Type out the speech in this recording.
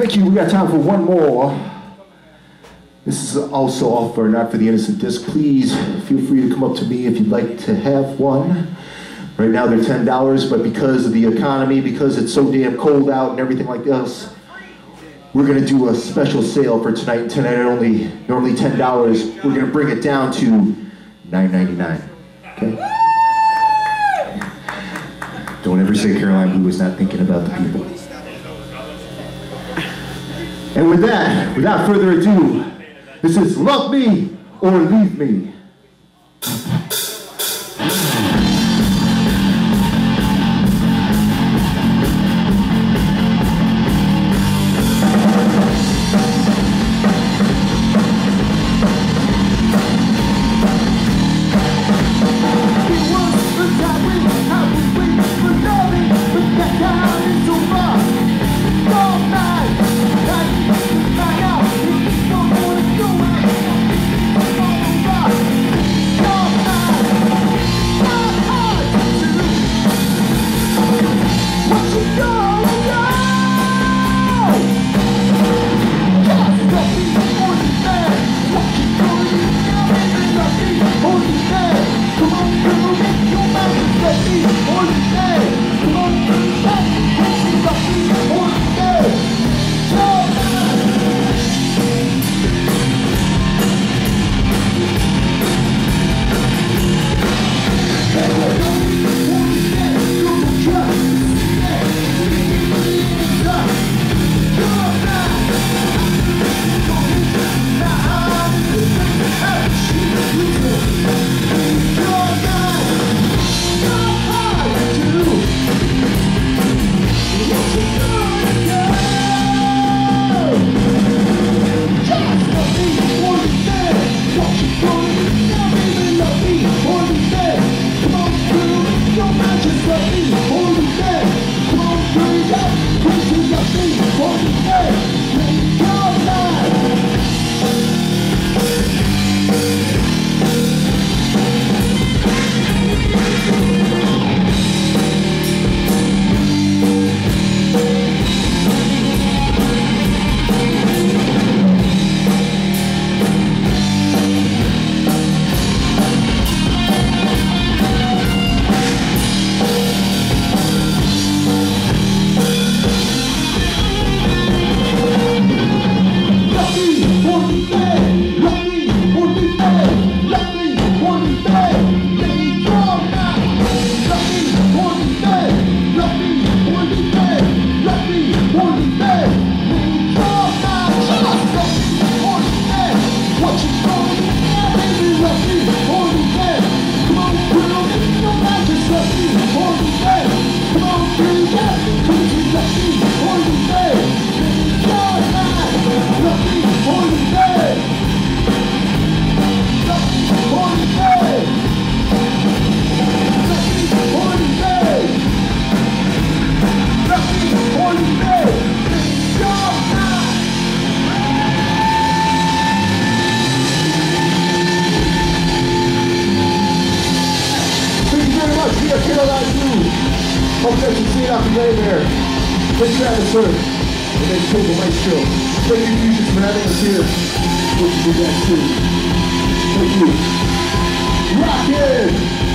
Thank you. We got time for one more. This is also off for Not For The Innocent disc. Please feel free to come up to me if you'd like to have one. Right now they're $10, but because of the economy, because it's so damn cold out and everything like this, we're gonna do a special sale for tonight. Tonight only, normally $10. We're gonna bring it down to $9.99. Okay. Don't ever say Caroline Blue was not thinking about the people. And with that, without further ado, this is Love Me or Leave Me. Thank you. Rock it!